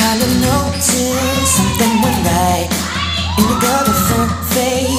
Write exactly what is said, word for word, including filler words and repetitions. kind of notice something went right in your girl before fade.